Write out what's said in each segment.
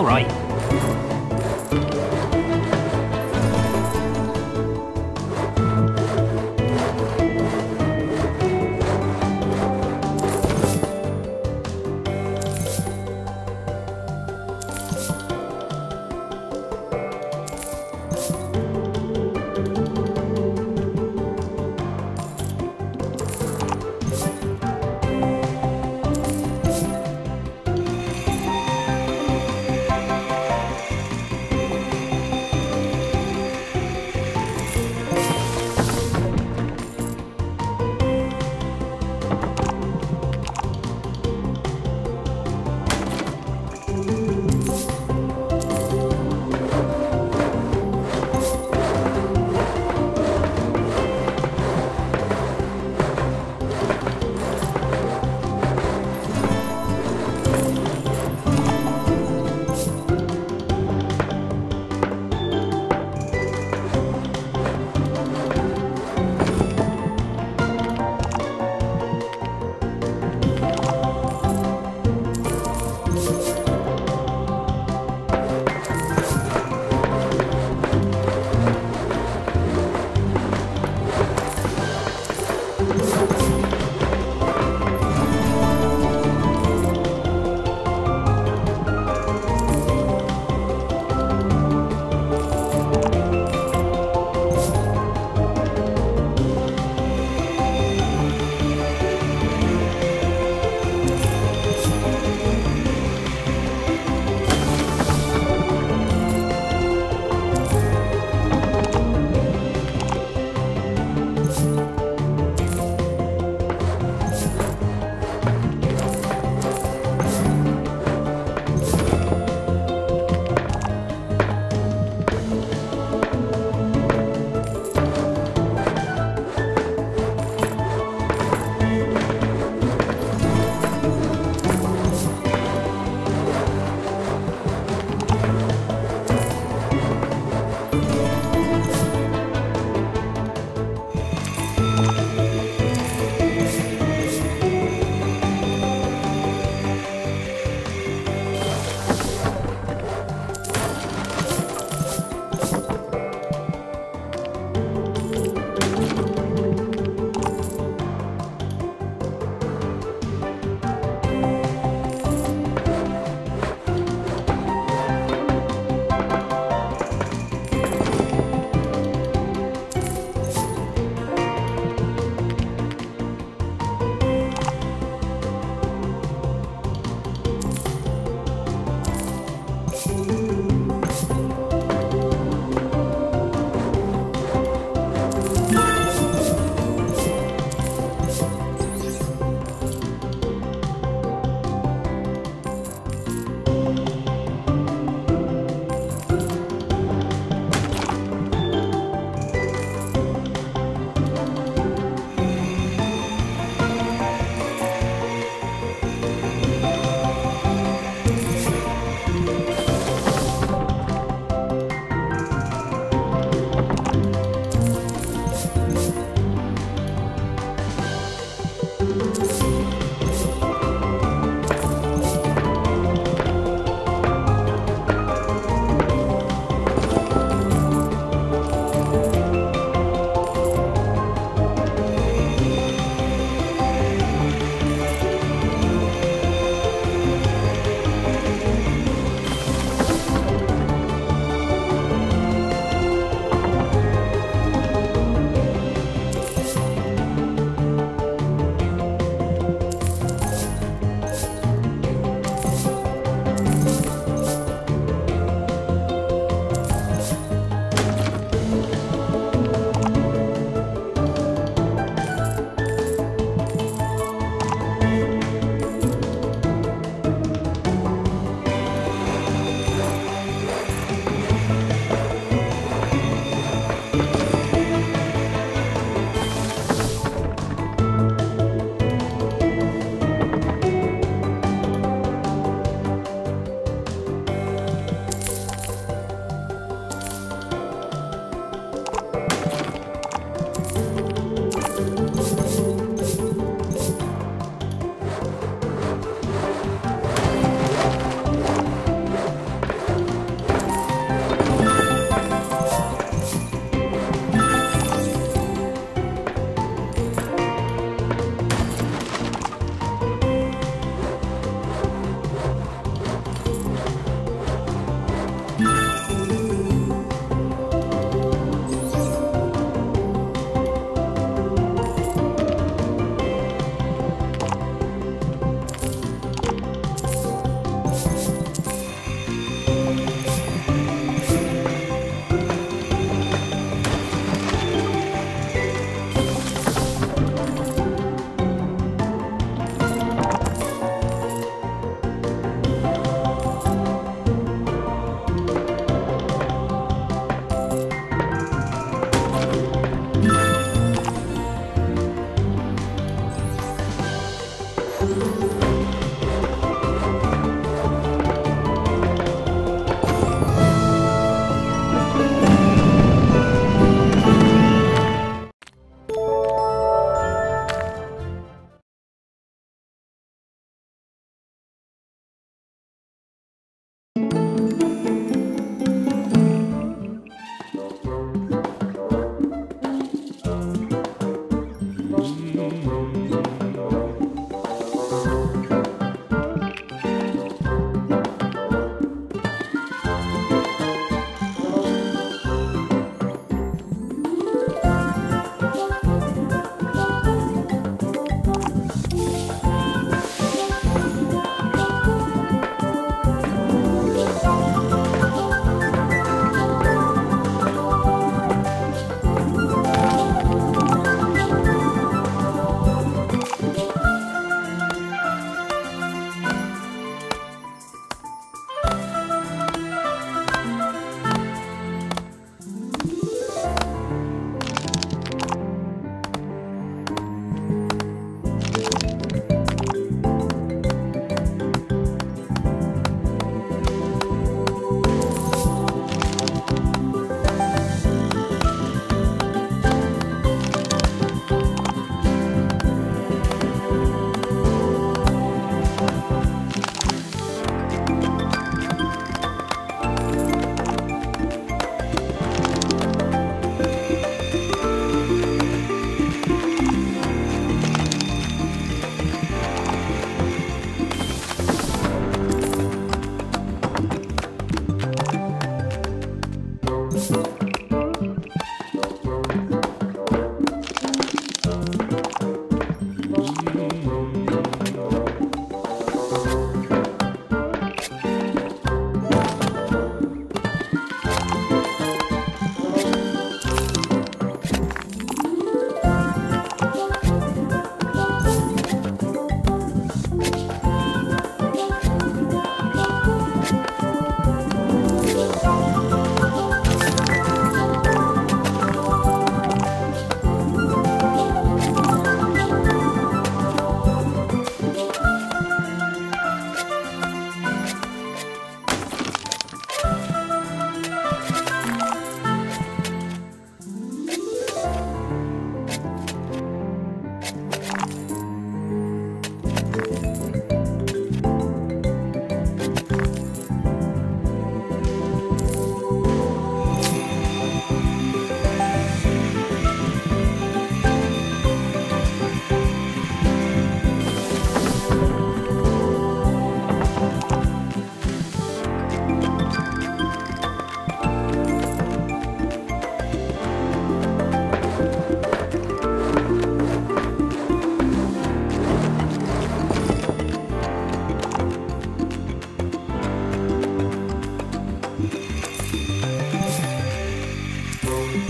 All right.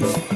Let's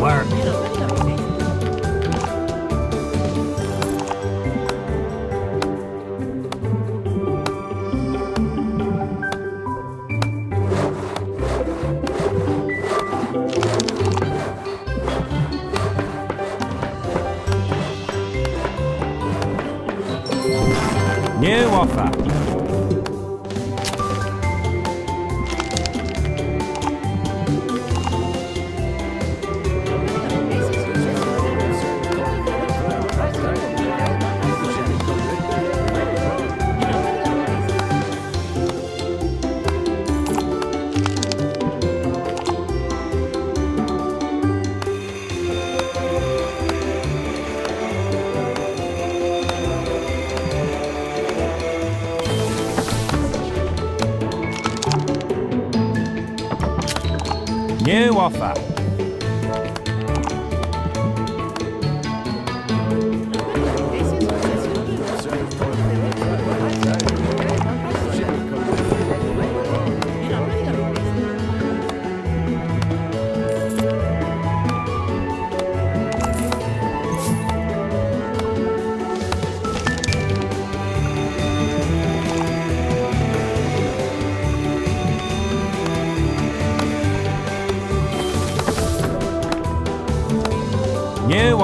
work. Nie łapa. New offer. New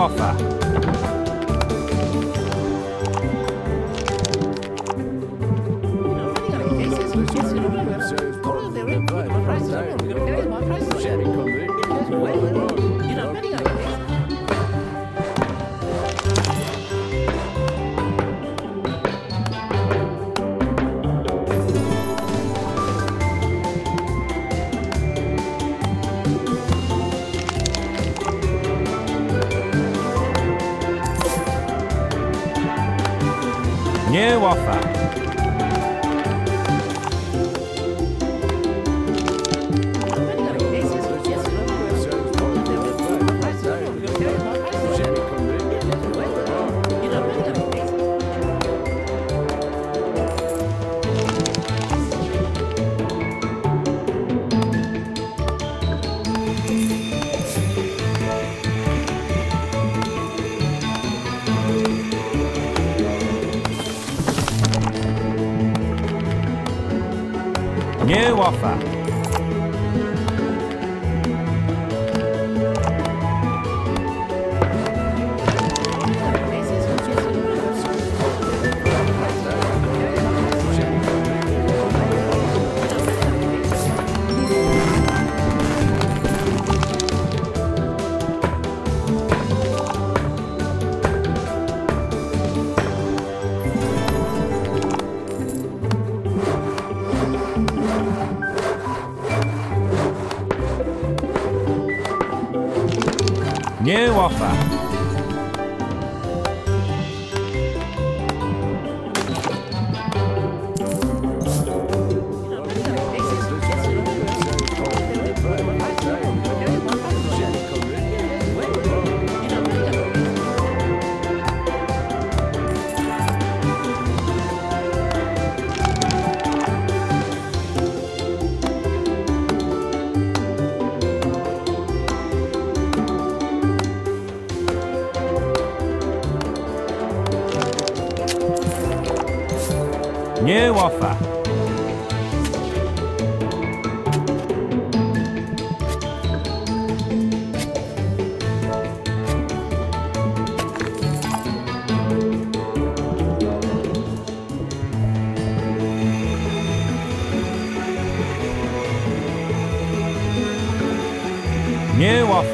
offer. New offer. New offer. New offer. New offer. New offer. New offer.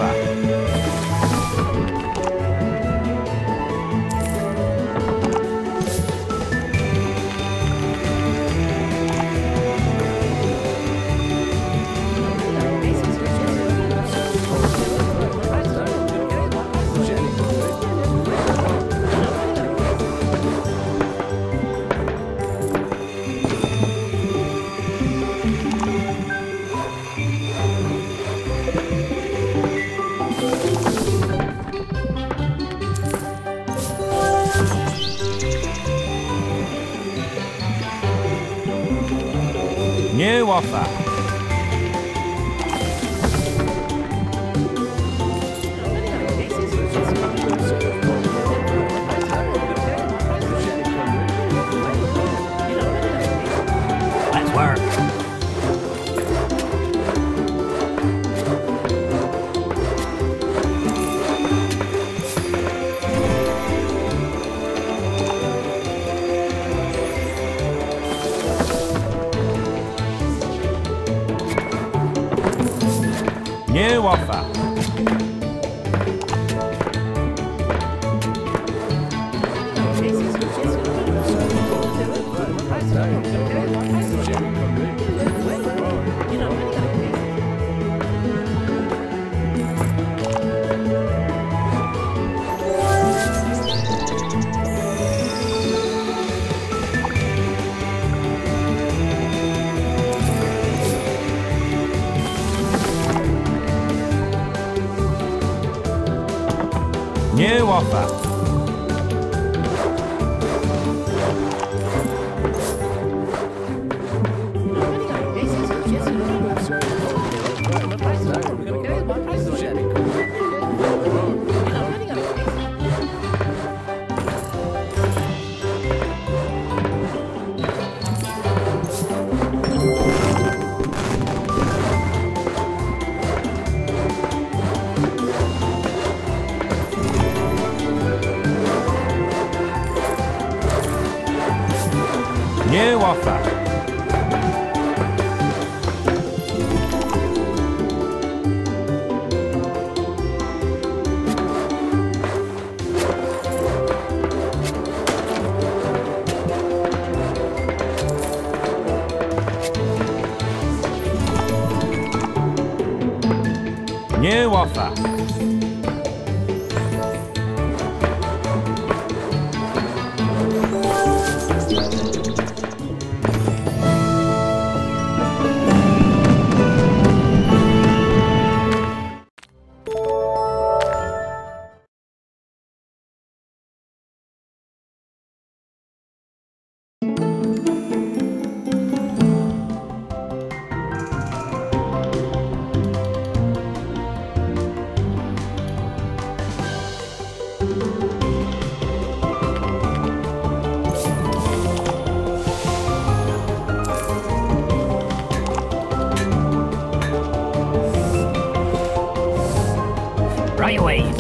New offer. New offer. New offer. Right away.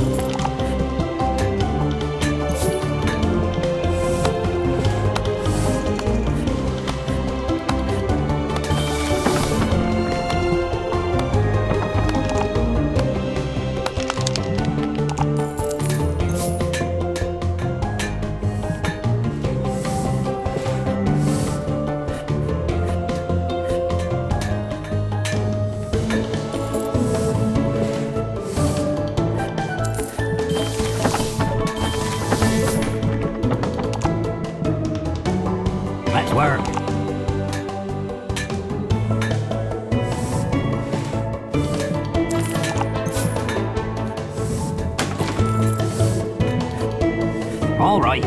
Work. All right.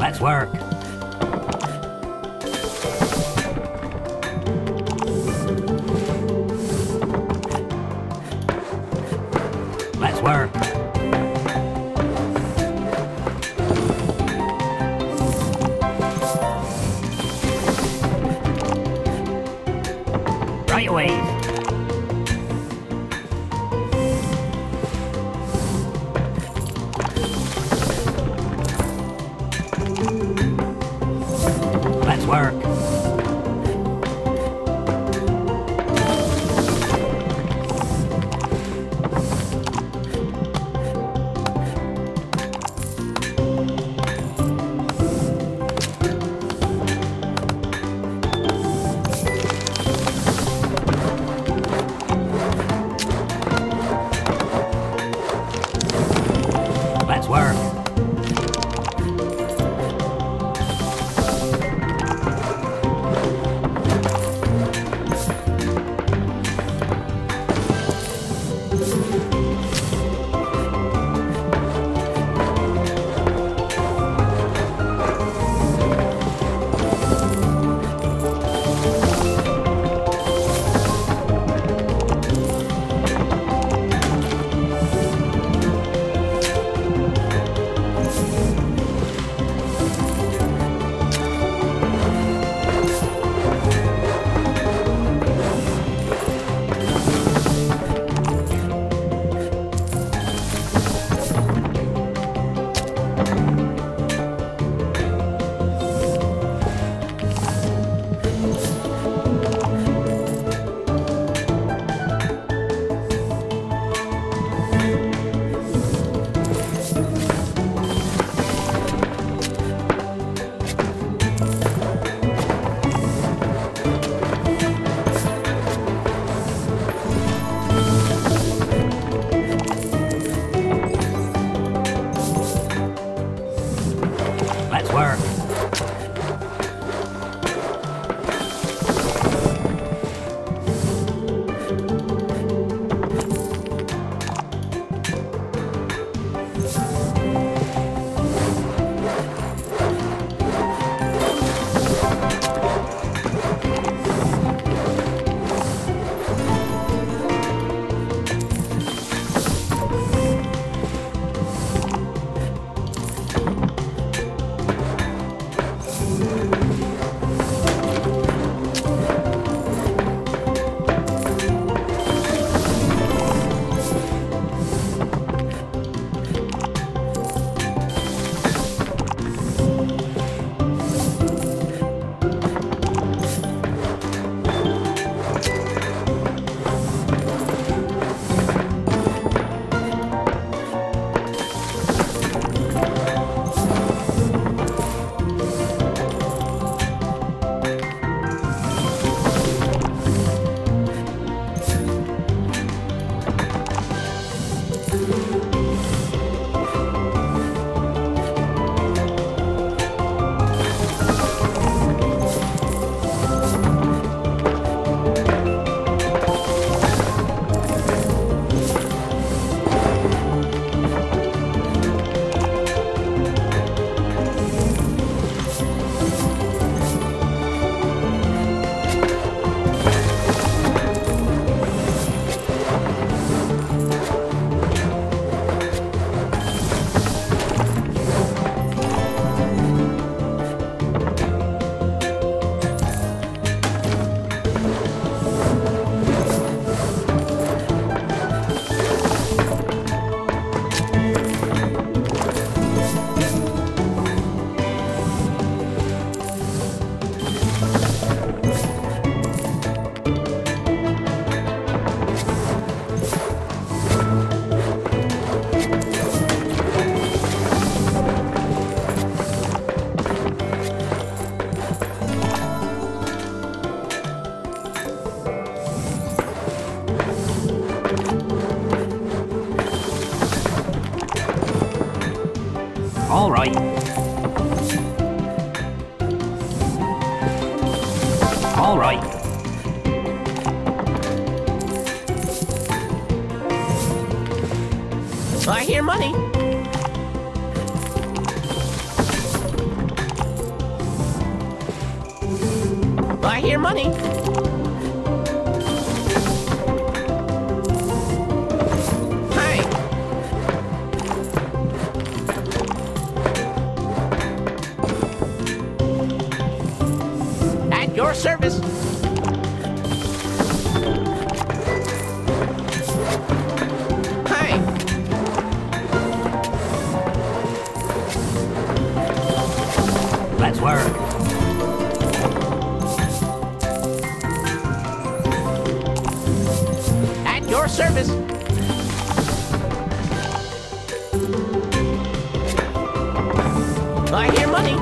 Let's work. Let's work. Right away. Let's work. All right. All right. I hear money. I hear money. Hey. At your service. At your service. I hear money.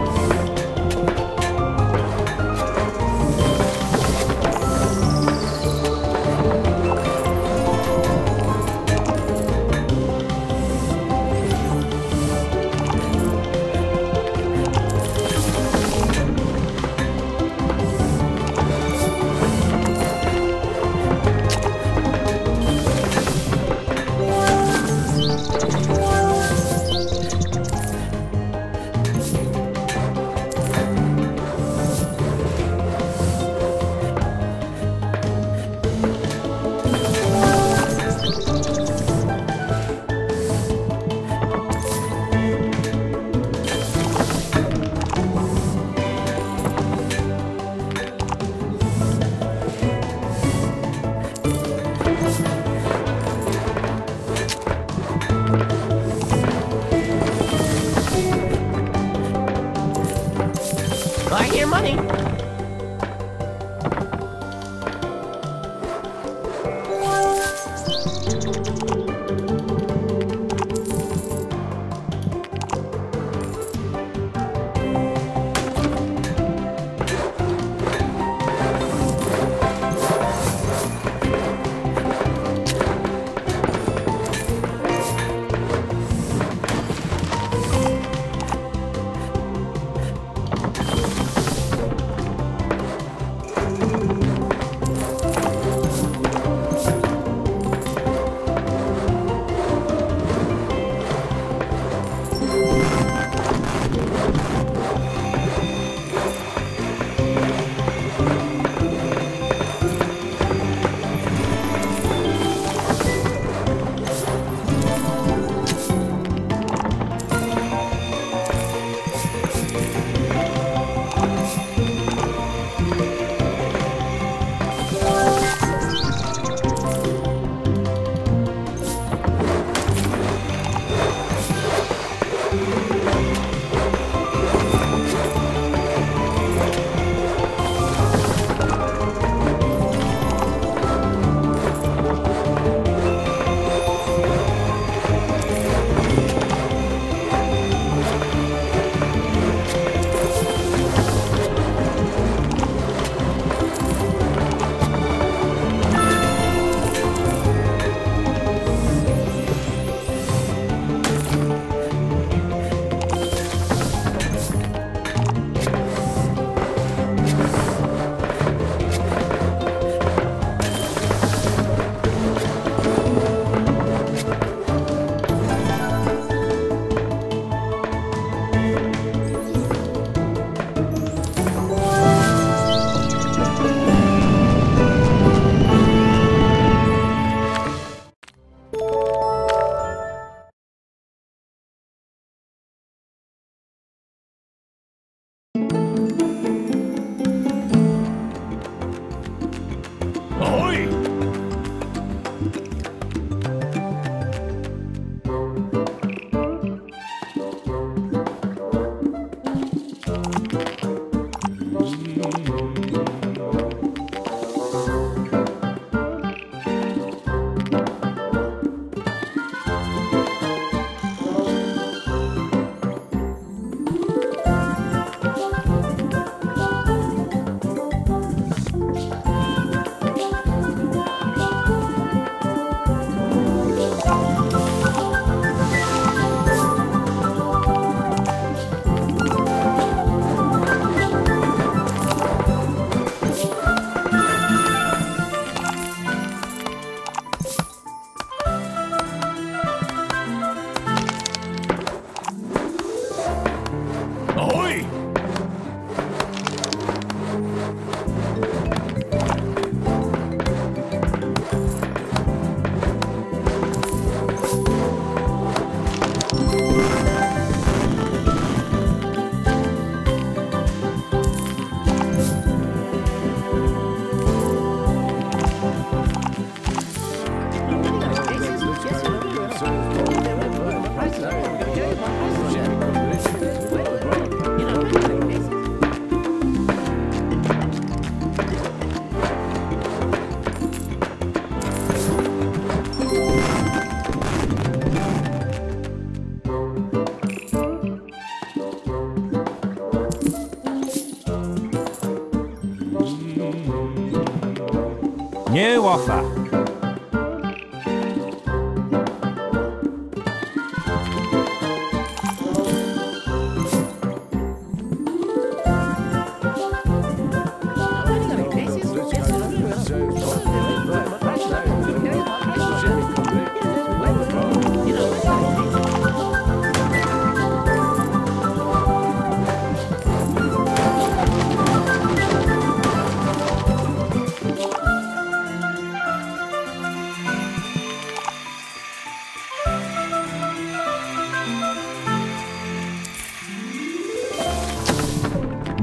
Arthur.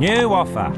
New offer.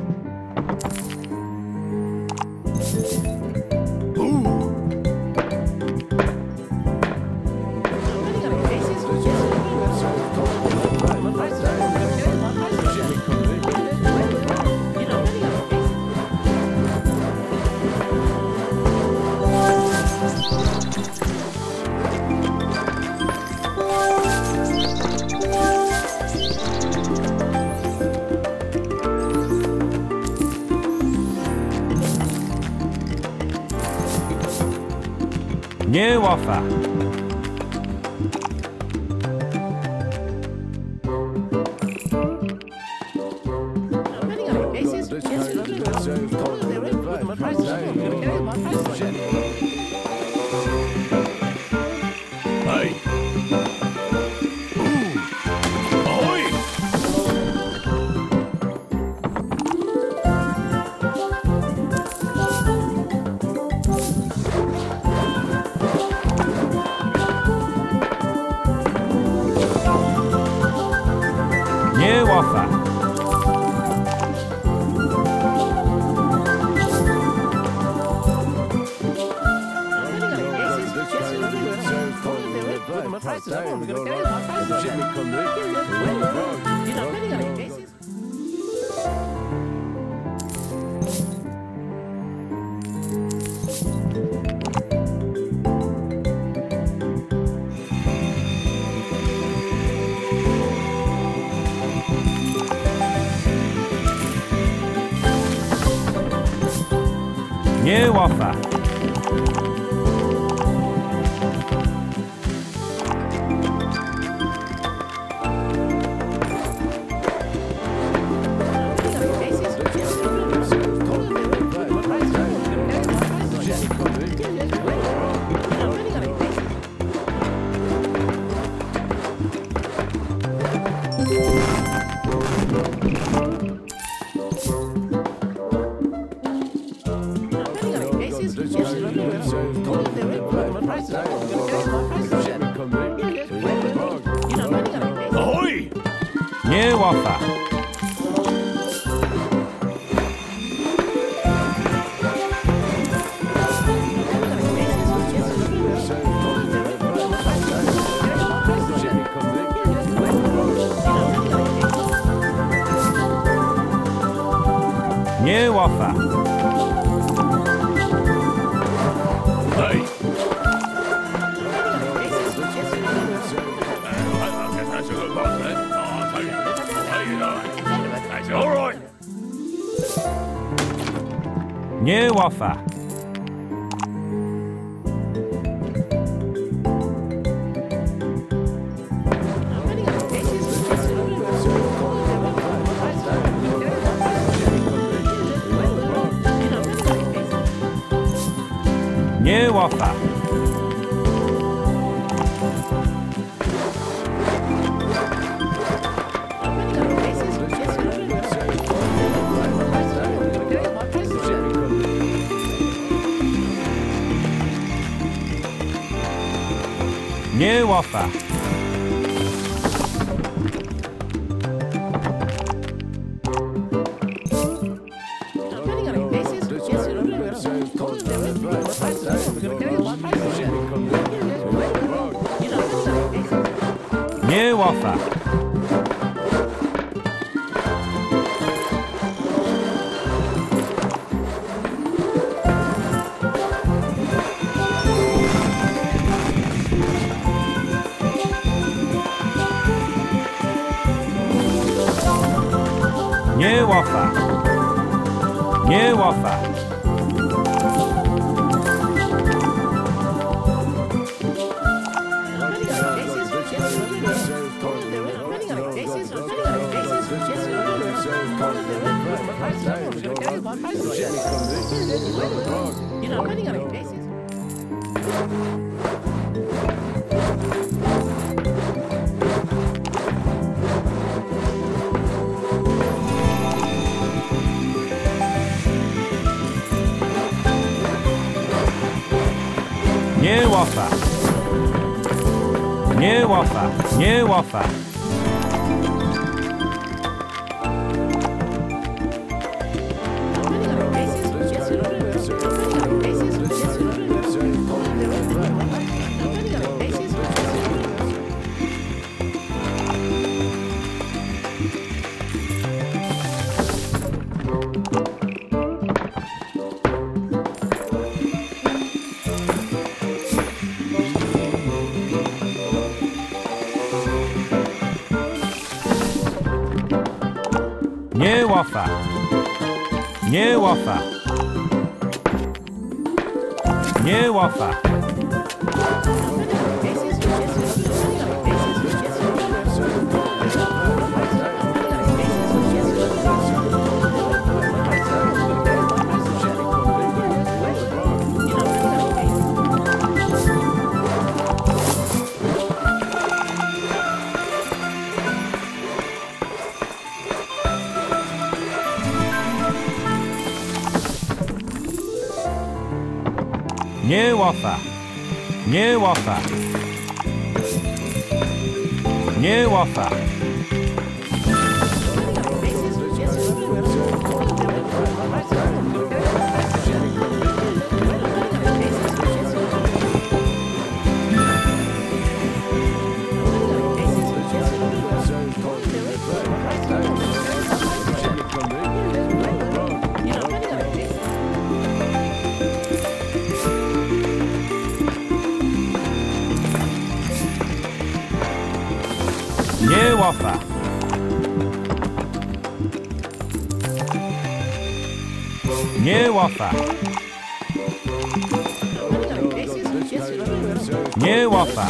New offer. New offer. New offer. Hey. All right. New offer. New offer. New offer. New offer. New offer. New offer. New offer. New offer. New offer. New offer. New offer. New offer. New offer. New offer. New offer. New offer. New offer. New offer. New offer. New offer. New offer. New offer. New offer. New offer.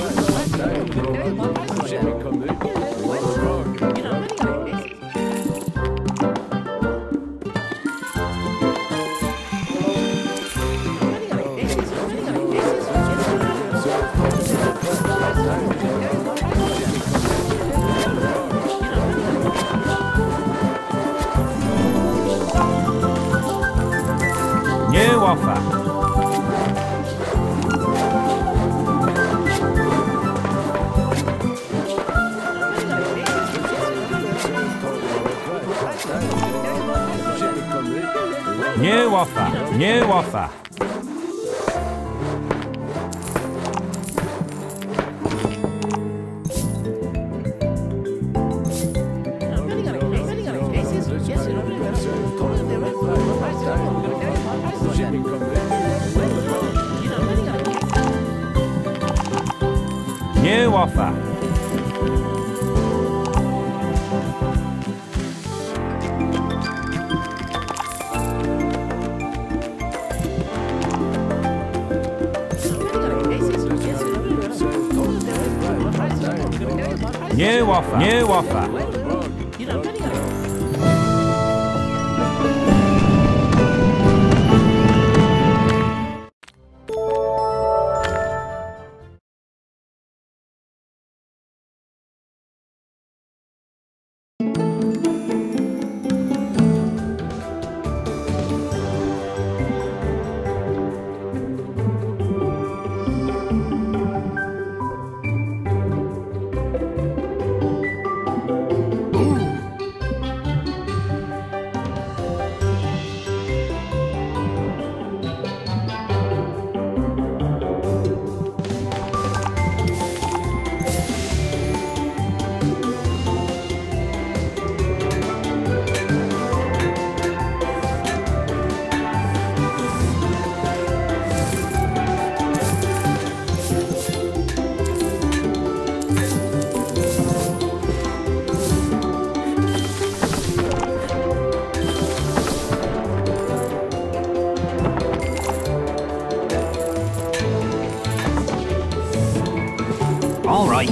All right.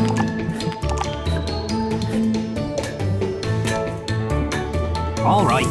All right.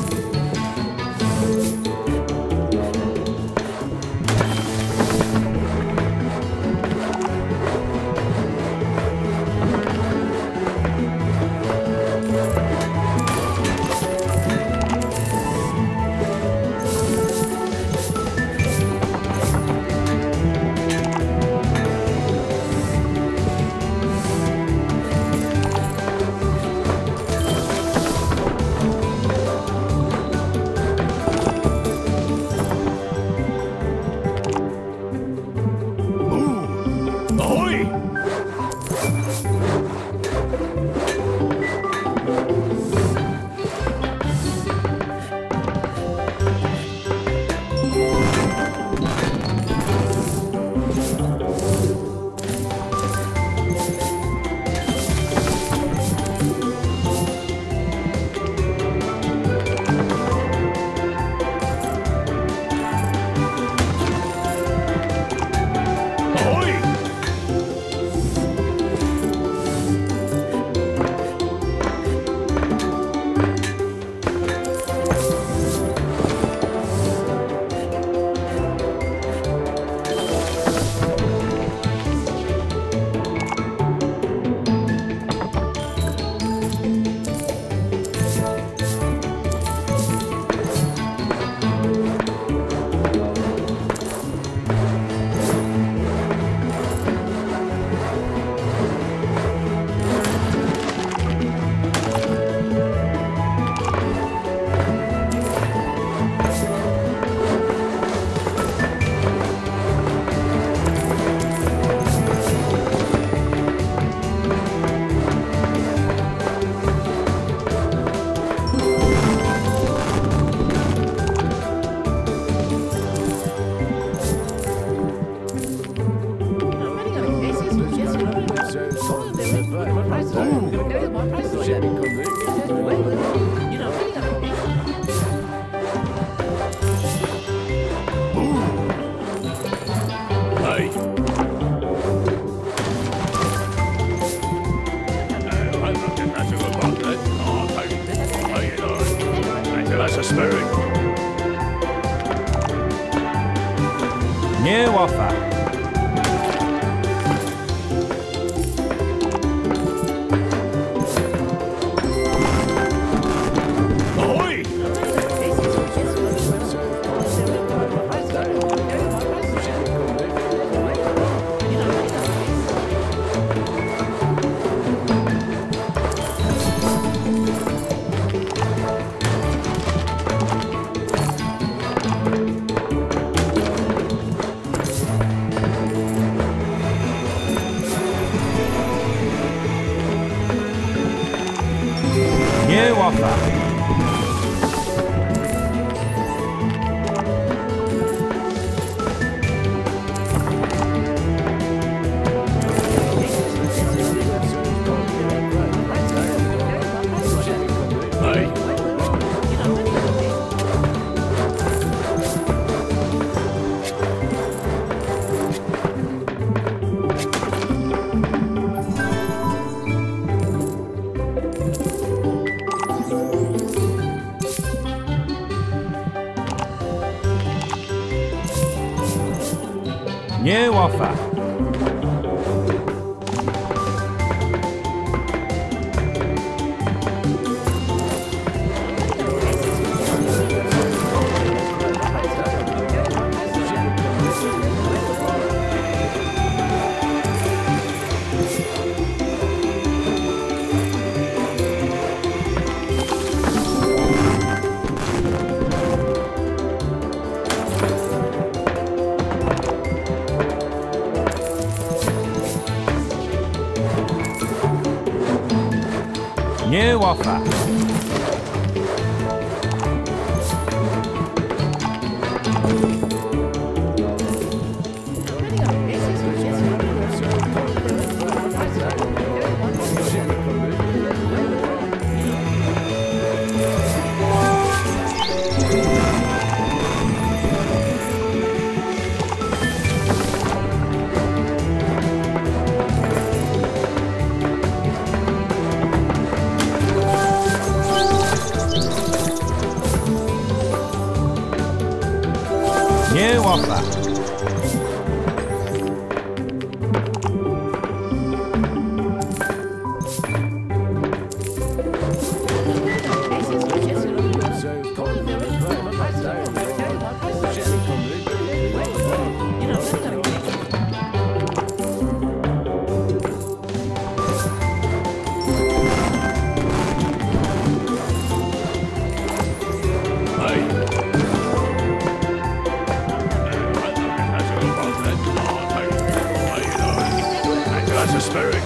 the spirit.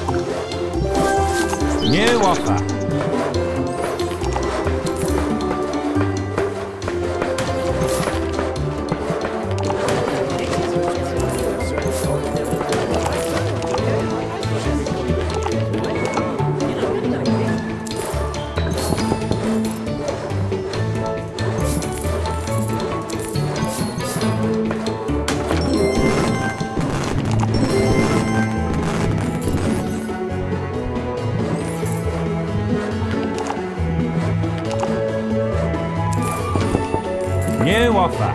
Nie łapa. Nie łapa. Nie łapa.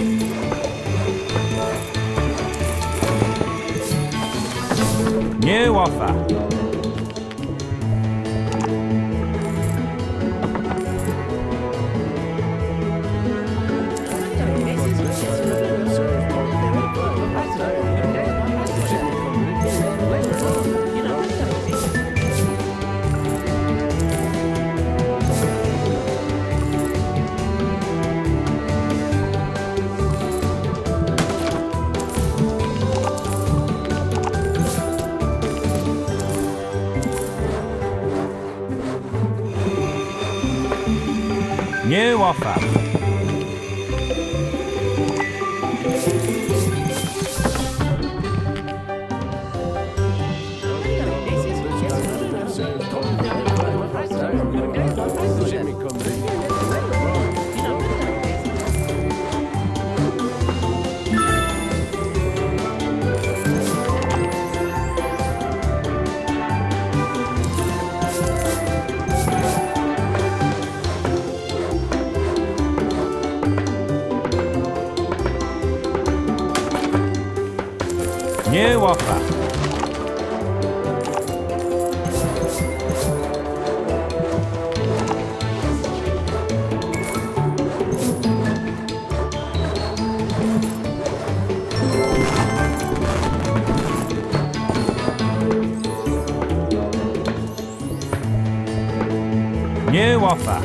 Nie łapa. Nie łapa. Nie łapa. Nie łapa.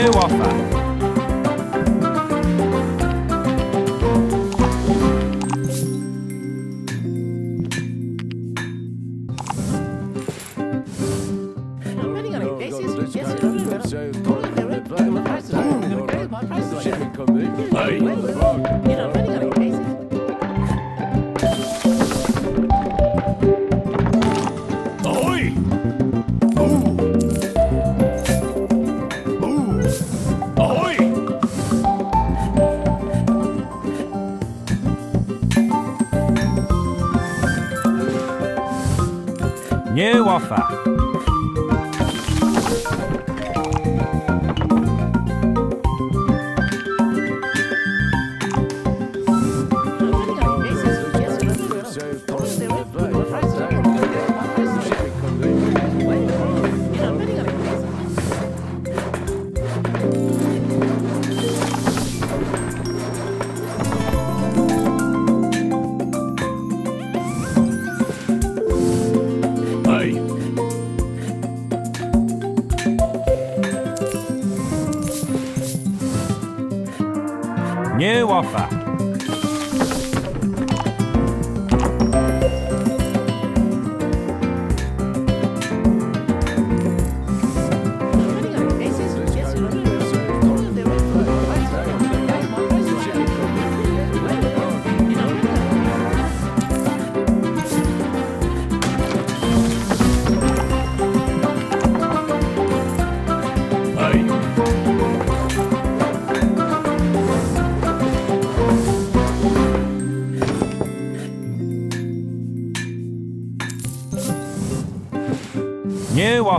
new offer. New offer. New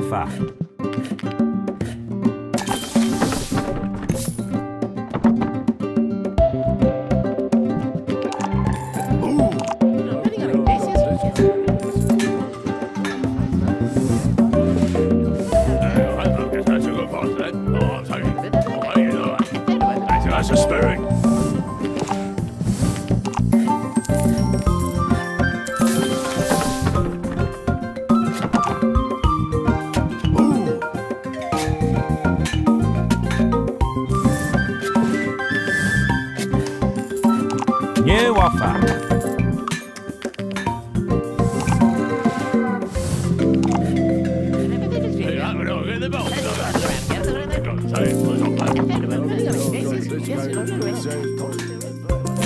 offer. New offer. That's a spirit. New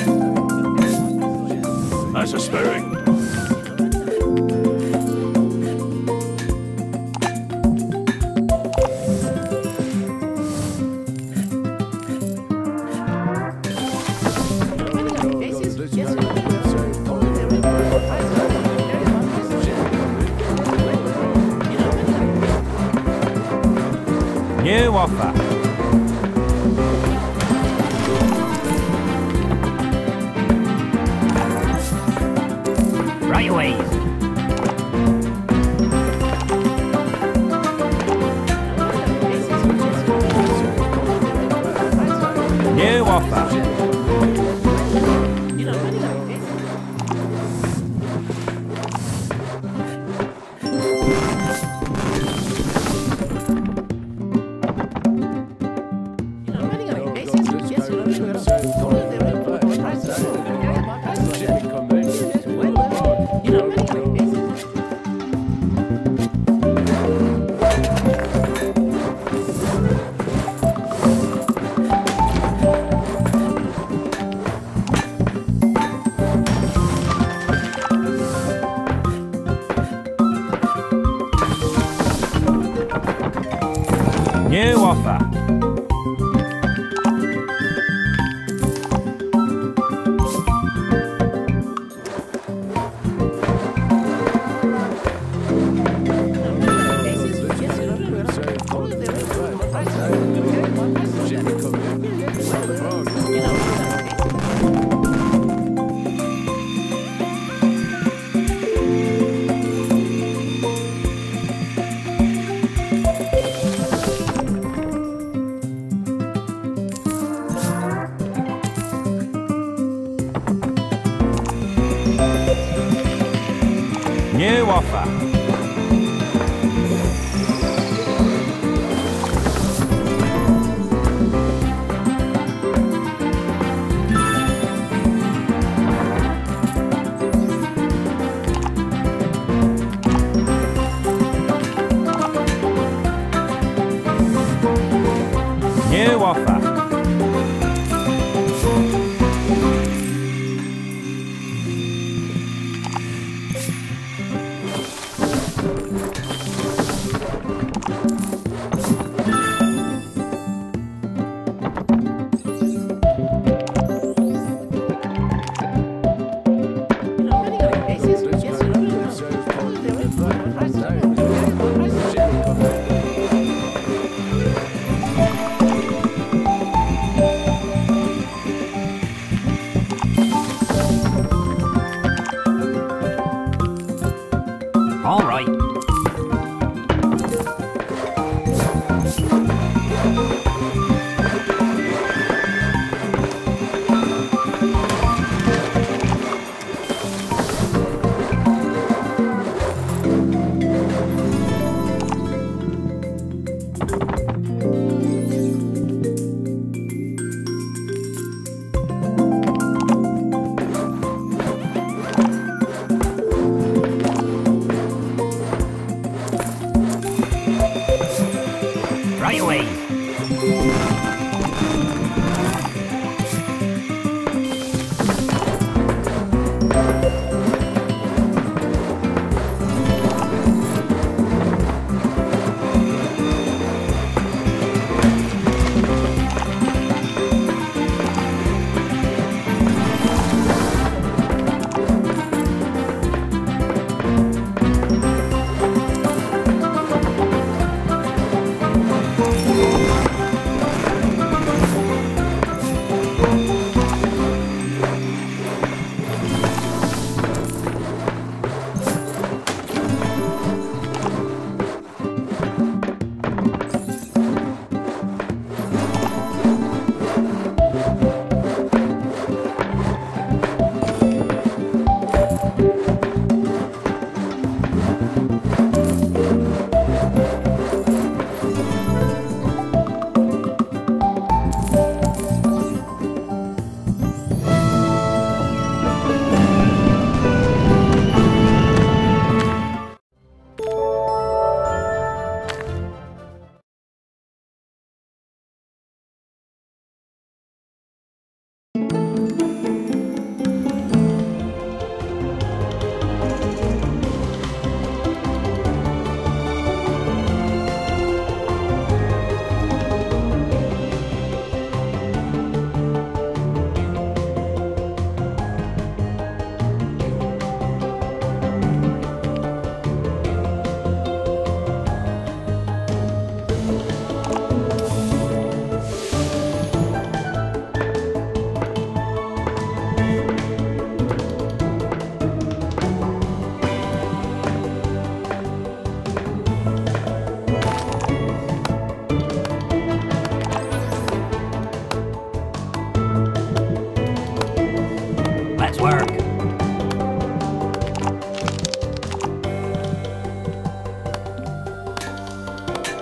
offer. That's a spirit. New offer. New offer. New offer. wafa.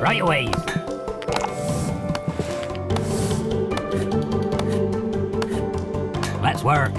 Right away. Let's work.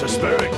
There's a spirit.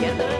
Get the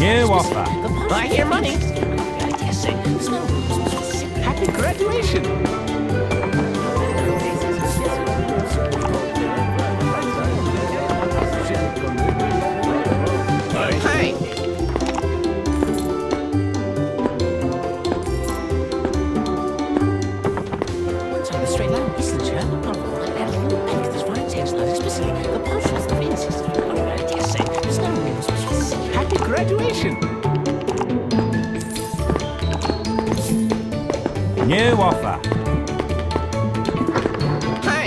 New offer. I hear money. Happy graduation. Hi. Once on the straight line, this is a problem. And a little bank that's right, it's not explicitly. The partial is the princess. Happy graduation! New offer. Hi.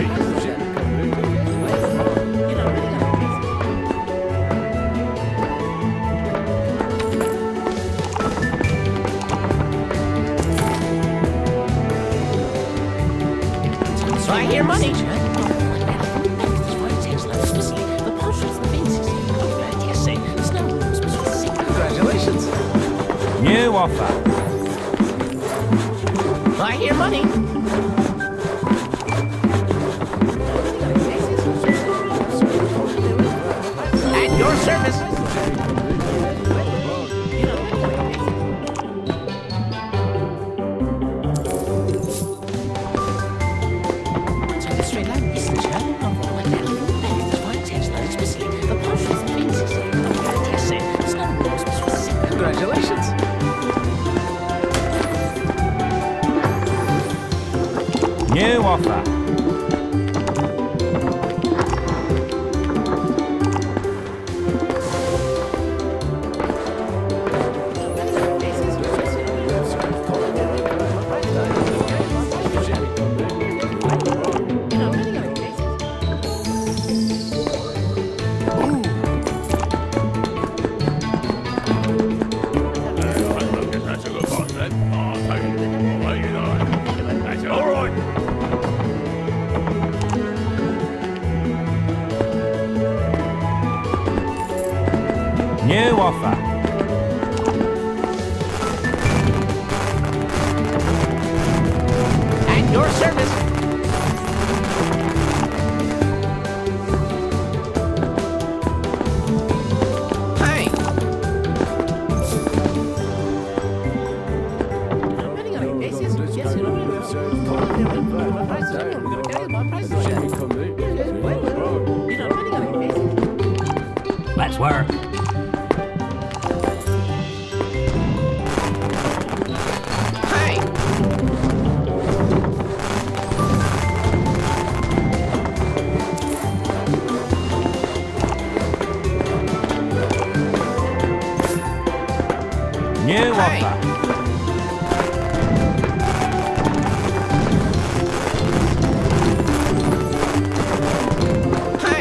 I hear money. Congratulations. New offer. I hear money. At your service. New offer. New offer. At your service. Hi. Let's work. New offer. Hi.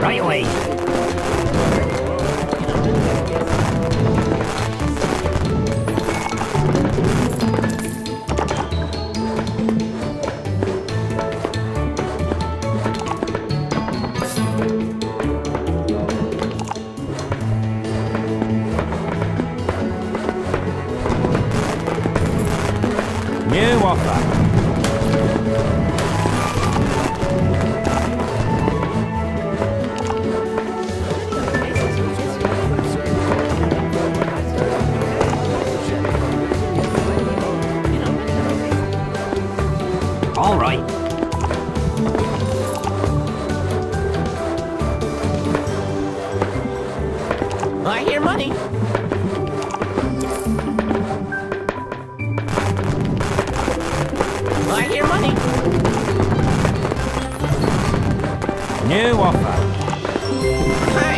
Right away. New offer. All right. I hear money. I hear money. New offer. Hi.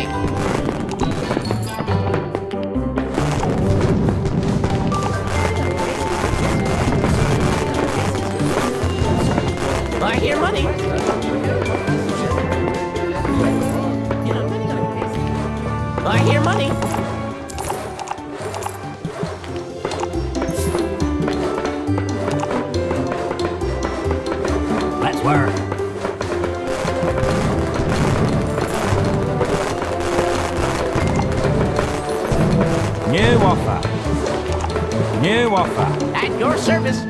offer. New offer. At your service.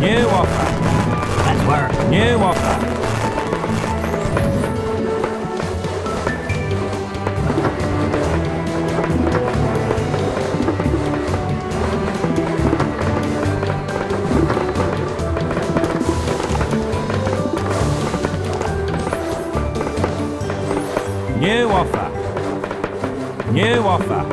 New offer. Let's work. New offer. New offer. New offer. New offer.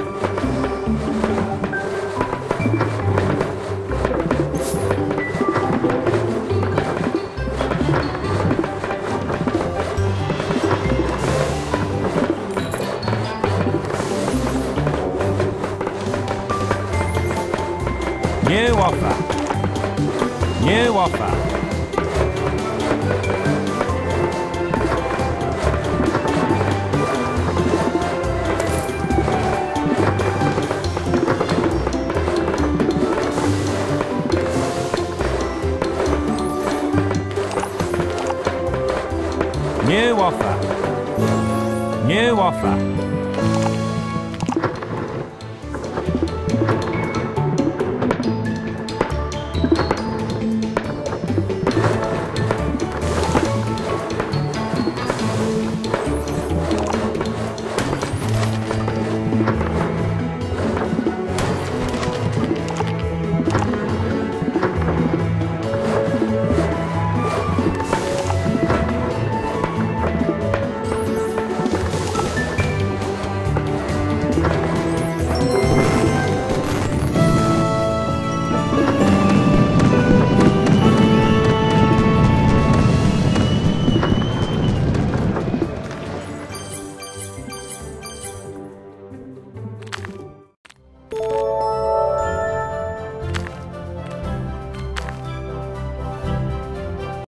New offer. New offer. New offer.